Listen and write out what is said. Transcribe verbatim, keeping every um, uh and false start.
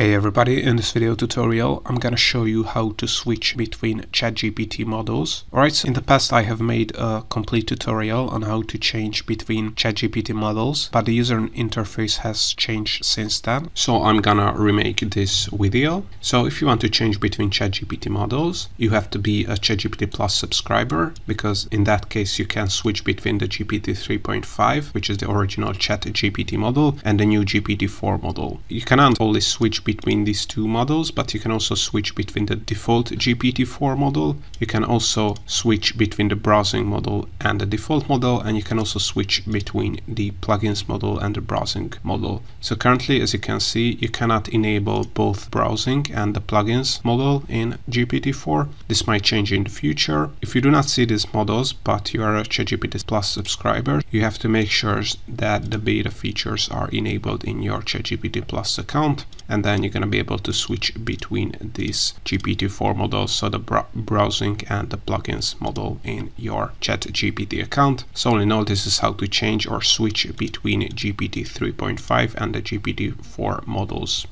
Hey everybody, in this video tutorial I'm gonna show you how to switch between ChatGPT models. Alright, so in the past I have made a complete tutorial on how to change between ChatGPT models, but the user interface has changed since then. So I'm gonna remake this video. So if you want to change between ChatGPT models, you have to be a ChatGPT Plus subscriber, because in that case you can switch between the G P T three point five, which is the original ChatGPT model, and the new G P T four model. You cannot only switch between between these two models, but you can also switch between the default G P T four model, you can also switch between the browsing model and the default model, and you can also switch between the plugins model and the browsing model. So currently, as you can see, you cannot enable both browsing and the plugins model in G P T four. This might change in the future. If you do not see these models, but you are a ChatGPT Plus subscriber, you have to make sure that the beta features are enabled in your ChatGPT Plus account, and then you're going to be able to switch between these G P T four models, so the br browsing and the plugins model in your ChatGPT account. So all in all, this is how to change or switch between G P T three point five and the G P T four models.